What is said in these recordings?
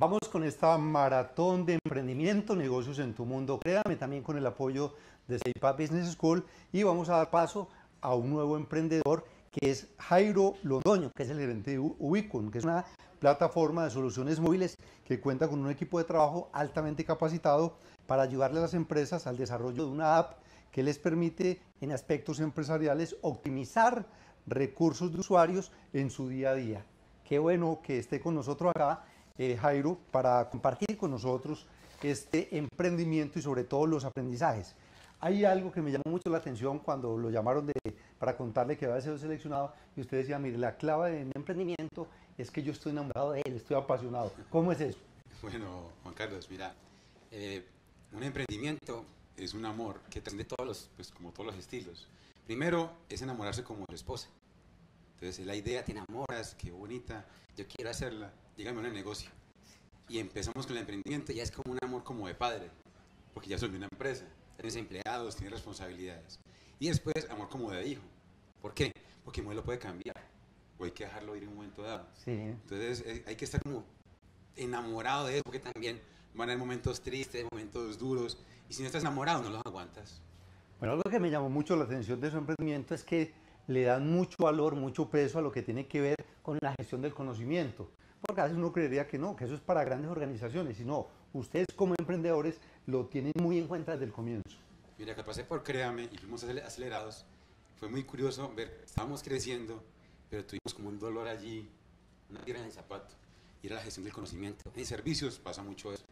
Vamos con esta maratón de emprendimiento, negocios en tu mundo. Créame, también con el apoyo de Saipa Business School, y vamos a dar paso a un nuevo emprendedor que es Jairo Londoño, que es el gerente de Ubiquom, que es una plataforma de soluciones móviles que cuenta con un equipo de trabajo altamente capacitado para ayudarle a las empresas al desarrollo de una app que les permite en aspectos empresariales optimizar recursos de usuarios en su día a día. Qué bueno que esté con nosotros acá, Jairo, para compartir con nosotros este emprendimiento y sobre todo los aprendizajes. Hay algo que me llamó mucho la atención cuando lo llamaron para contarle que había sido seleccionado, y usted decía, mire, la clave de mi emprendimiento es que yo estoy enamorado de él, estoy apasionado. ¿Cómo es eso? Bueno, Juan Carlos, mira, un emprendimiento es un amor que trasciende todos los estilos. Primero es enamorarse como la esposa. Entonces la idea, te enamoras, qué bonita, yo quiero hacerla, dígame un negocio. Y empezamos con el emprendimiento, ya es como un amor como de padre, porque ya soy una empresa, tienes empleados, tienes responsabilidades. Y después amor como de hijo. ¿Por qué? Porque el modelo puede cambiar, o hay que dejarlo ir en un momento dado. Sí. Entonces hay que estar como enamorado de eso, porque también van a haber momentos tristes, momentos duros, y si no estás enamorado no los aguantas. Bueno, algo que me llamó mucho la atención de su emprendimiento es que le dan mucho valor, mucho peso a lo que tiene que ver con la gestión del conocimiento, porque a veces uno creería que no, que eso es para grandes organizaciones, y no, ustedes como emprendedores lo tienen muy en cuenta desde el comienzo. Mira, que pasé por Créame y fuimos acelerados, fue muy curioso ver, estábamos creciendo, pero tuvimos como un dolor allí, una piedra en el zapato, y era la gestión del conocimiento. En servicios pasa mucho eso.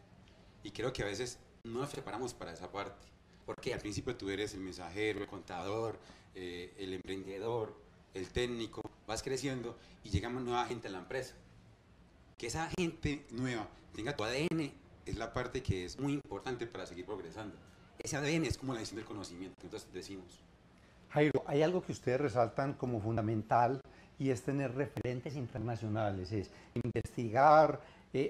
Y creo que a veces no nos preparamos para esa parte, porque al principio tú eres el mensajero, el contador, el emprendedor, el técnico, vas creciendo y llega nueva gente a la empresa. Que esa gente nueva tenga tu ADN es la parte que es muy importante para seguir progresando. Ese ADN es como la gestión del conocimiento, entonces decimos. Jairo, hay algo que ustedes resaltan como fundamental y es tener referentes internacionales, es investigar,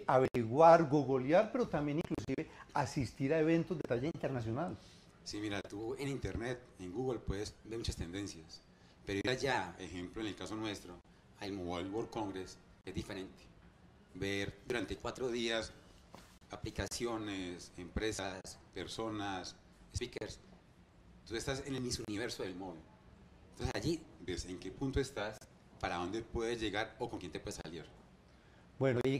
averiguar, googlear, pero también inclusive asistir a eventos de talla internacional. Sí, mira, tú en internet, en Google, puedes ver muchas tendencias, pero ir allá, ejemplo, en el caso nuestro, al Mobile World Congress, es diferente. Ver durante 4 días aplicaciones, empresas, personas, speakers, tú estás en el mismo universo del móvil. Entonces allí ves en qué punto estás, para dónde puedes llegar o con quién te puedes salir. Bueno, y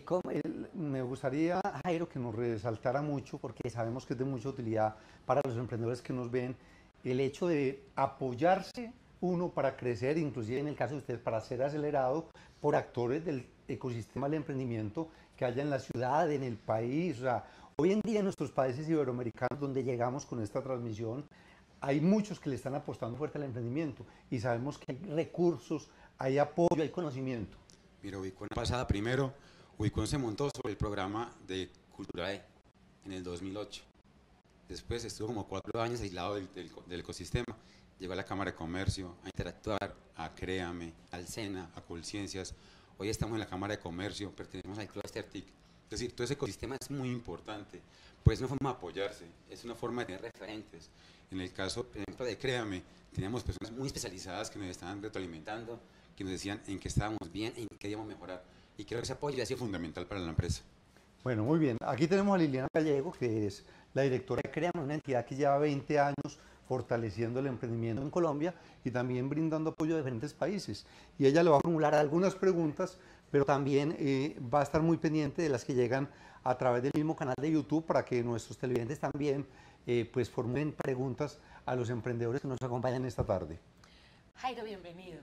me gustaría, Jairo, que nos resaltara mucho, porque sabemos que es de mucha utilidad para los emprendedores que nos ven, el hecho de apoyarse uno para crecer, inclusive en el caso de ustedes, para ser acelerado por actores del ecosistema del emprendimiento que haya en la ciudad, en el país. O sea, hoy en día en nuestros países iberoamericanos, donde llegamos con esta transmisión, hay muchos que le están apostando fuerte al emprendimiento y sabemos que hay recursos, hay apoyo, hay conocimiento. Mira, Ubiquom pasada primero, Ubiquom se montó sobre el programa de Cultura E en el 2008. Después estuvo como 4 años aislado del ecosistema. Llegó a la Cámara de Comercio, a Interactuar, a Créame, al Sena, a Colciencias. Hoy estamos en la Cámara de Comercio, pertenecemos al Cluster TIC. Es decir, todo ese ecosistema es muy importante, pues es una forma de apoyarse, es una forma de tener referentes. En el caso, por ejemplo, de Créame, teníamos personas muy especializadas que nos estaban retroalimentando, que nos decían en qué estábamos bien, en qué íbamos a mejorar. Y creo que ese apoyo ha sido fundamental para la empresa. Bueno, muy bien. Aquí tenemos a Liliana Gallego, que es la directora de Créame, una entidad que lleva 20 años fortaleciendo el emprendimiento en Colombia y también brindando apoyo a diferentes países. Y ella le va a formular algunas preguntas, pero también va a estar muy pendiente de las que llegan a través del mismo canal de YouTube para que nuestros televidentes también pues formulen preguntas a los emprendedores que nos acompañan esta tarde. Jairo, bienvenido.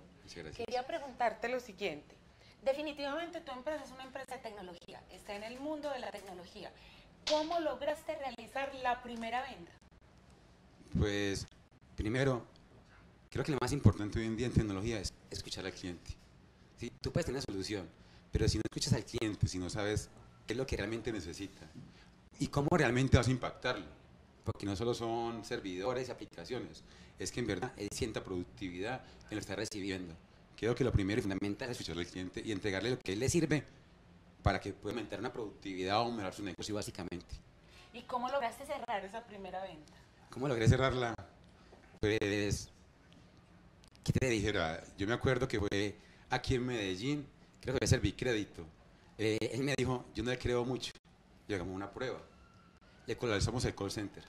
Quería preguntarte lo siguiente. Definitivamente tu empresa es una empresa de tecnología, está en el mundo de la tecnología. ¿Cómo lograste realizar la primera venta? Pues, primero, creo que lo más importante hoy en día en tecnología es escuchar al cliente. ¿Sí? Tú puedes tener una solución, pero si no escuchas al cliente, si no sabes qué es lo que realmente necesita y cómo realmente vas a impactarlo, porque no solo son servidores y aplicaciones, es que en verdad él sienta productividad en lo que está recibiendo. Creo que lo primero y fundamental es escuchar al cliente y entregarle lo que él le sirve para que pueda aumentar una productividad o mejorar su negocio básicamente. ¿Y cómo lograste cerrar esa primera venta? ¿Cómo logré cerrarla? Pues, ¿qué te dijera? Yo me acuerdo que fue aquí en Medellín, creo que debe ser Bicrédito. Él me dijo, yo no le creo mucho, y hagamos una prueba. Le colapsamos el call center.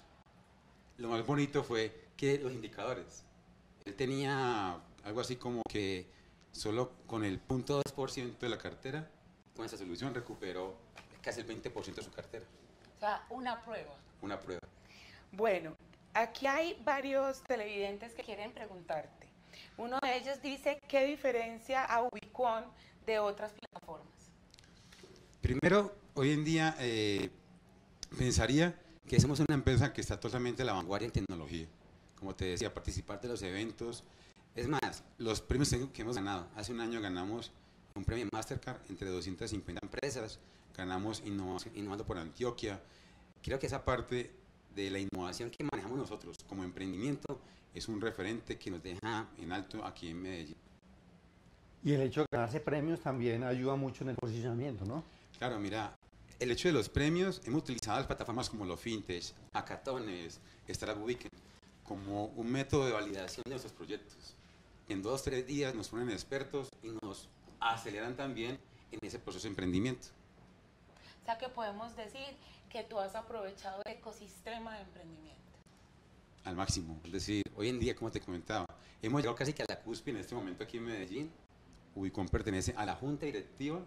Lo más bonito fue que los indicadores. Él tenía algo así como que solo con el 0.2% de la cartera, con esa solución recuperó casi el 20% de su cartera. O sea, una prueba. Una prueba. Bueno, aquí hay varios televidentes que quieren preguntarte. Uno de ellos dice, ¿qué diferencia a Ubiquom de otras plataformas? Primero, hoy en día pensaría que somos una empresa que está totalmente a la vanguardia en tecnología. Como te decía, participar de los eventos. Es más, los premios que hemos ganado. Hace un año ganamos un premio Mastercard entre 250 empresas. Ganamos Innovando por Antioquia. Creo que esa parte de la innovación que manejamos nosotros como emprendimiento es un referente que nos deja en alto aquí en Medellín. Y el hecho de ganarse premios también ayuda mucho en el posicionamiento, ¿no? Claro, mira, el hecho de los premios, hemos utilizado las plataformas como los Fintech, Hackatones, Startup Weekend, como un método de validación de nuestros proyectos. En 2 o 3 días nos ponen expertos y nos aceleran también en ese proceso de emprendimiento. O sea que podemos decir que tú has aprovechado el ecosistema de emprendimiento. Al máximo. Es decir, hoy en día, como te comentaba, hemos llegado casi que a la cúspide en este momento aquí en Medellín. Ubiquom pertenece a la junta directiva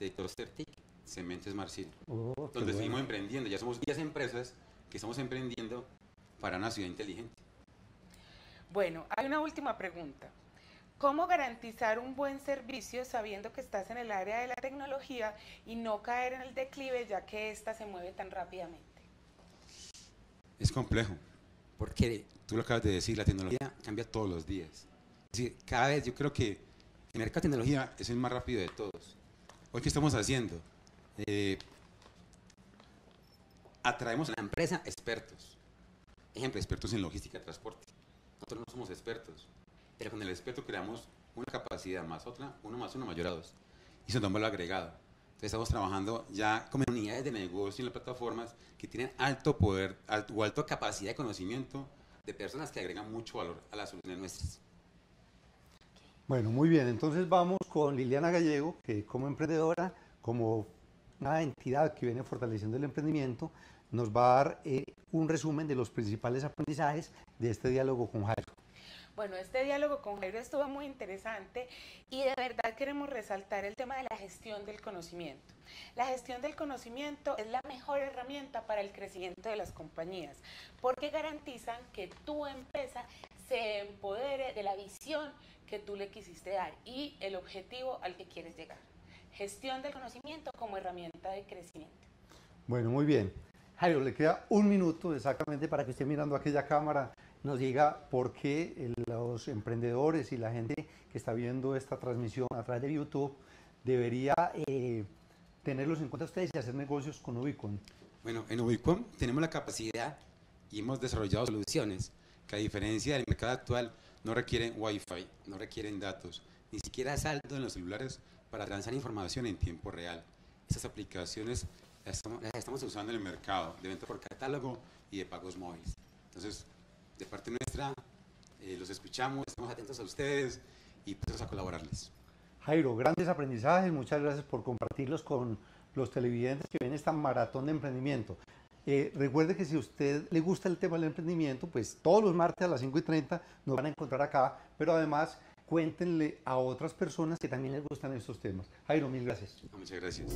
de Toster Tic Cementes Marcil, donde seguimos emprendiendo. Ya somos 10 empresas que estamos emprendiendo para una ciudad inteligente. Bueno, hay una última pregunta. ¿Cómo garantizar un buen servicio sabiendo que estás en el área de la tecnología y no caer en el declive ya que ésta se mueve tan rápidamente? Es complejo, porque tú lo acabas de decir, la tecnología cambia todos los días. Es decir, cada vez yo creo que el mercado de tecnología es el más rápido de todos. Hoy, ¿qué estamos haciendo? Atraemos a la empresa expertos. Ejemplo, expertos en logística y transporte. Nosotros no somos expertos. Pero con el experto creamos una capacidad más otra, 1 más 1 mayor a 2. Y se toma lo agregado. Entonces estamos trabajando ya con unidades de negocio en las plataformas que tienen alto poder o alta capacidad de conocimiento de personas que agregan mucho valor a las soluciones nuestras. Bueno, muy bien. Entonces vamos con Liliana Gallego, que como emprendedora, como una entidad que viene fortaleciendo el emprendimiento, nos va a dar un resumen de los principales aprendizajes de este diálogo con Jairo. Bueno, este diálogo con Jairo estuvo muy interesante y de verdad queremos resaltar el tema de la gestión del conocimiento. La gestión del conocimiento es la mejor herramienta para el crecimiento de las compañías porque garantizan que tu empresa se empodere de la visión que tú le quisiste dar y el objetivo al que quieres llegar. Gestión del conocimiento como herramienta de crecimiento. Bueno, muy bien. Jairo, le queda un minuto exactamente para que esté mirando aquella cámara, nos diga por qué los emprendedores y la gente que está viendo esta transmisión a través de YouTube debería tenerlos en cuenta ustedes y hacer negocios con Ubiquom. Bueno, en Ubiquom tenemos la capacidad y hemos desarrollado soluciones que, a diferencia del mercado actual, no requieren Wi-Fi, no requieren datos, ni siquiera saldo en los celulares para transar información en tiempo real. Estas aplicaciones las estamos usando en el mercado de venta por catálogo y de pagos móviles. Entonces, de parte nuestra, los escuchamos, estamos atentos a ustedes y empezamos a colaborarles. Jairo, grandes aprendizajes, muchas gracias por compartirlos con los televidentes que ven esta maratón de emprendimiento. Recuerde que si a usted le gusta el tema del emprendimiento, pues todos los martes a las 5:30 nos van a encontrar acá, pero además cuéntenle a otras personas que también les gustan estos temas. Jairo, mil gracias. Muchas gracias.